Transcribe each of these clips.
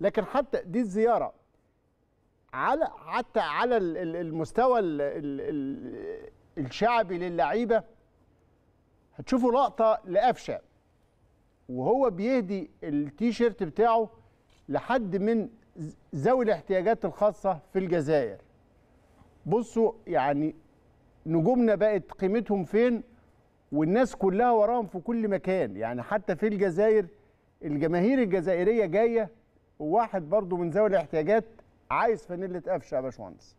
لكن حتى دي الزيارة على المستوى الشعبي للعيبة هتشوفوا لقطة لقفشة وهو بيهدي التيشيرت بتاعه لحد من ذوي الاحتياجات الخاصة في الجزائر. بصوا يعني نجومنا بقت قيمتهم فين والناس كلها وراهم في كل مكان، يعني حتى في الجزائر الجماهير الجزائرية جاية، وواحد برضو من ذوي الاحتياجات عايز فانيلة قفشة يا باشمهندس.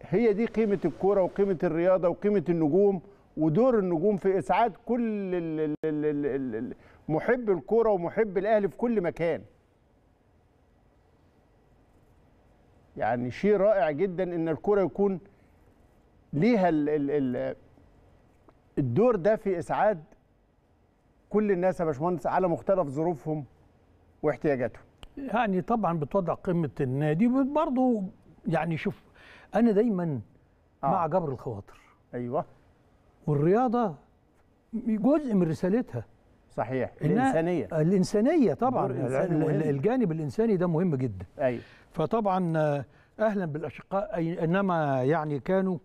هي دي قيمة الكورة وقيمة الرياضة وقيمة النجوم ودور النجوم في إسعاد كل محب الكورة ومحب الأهلي في كل مكان. يعني شيء رائع جدا إن الكورة يكون ليها الدور ده في إسعاد كل الناس يا باشمهندس على مختلف ظروفهم واحتياجاتهم. يعني طبعا بتوضع قيمة النادي برضه. يعني شوف أنا دايما مع جبر الخواطر. أيوه. والرياضة جزء من رسالتها. صحيح. الإنسانية. الإنسانية طبعا. الجانب الإنساني ده مهم جدا. أيوه. فطبعا أهلا بالأشقاء أينما يعني كانوا،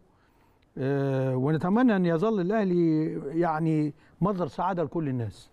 ونتمنى أن يظل الأهلي يعني مصدر سعادة لكل الناس.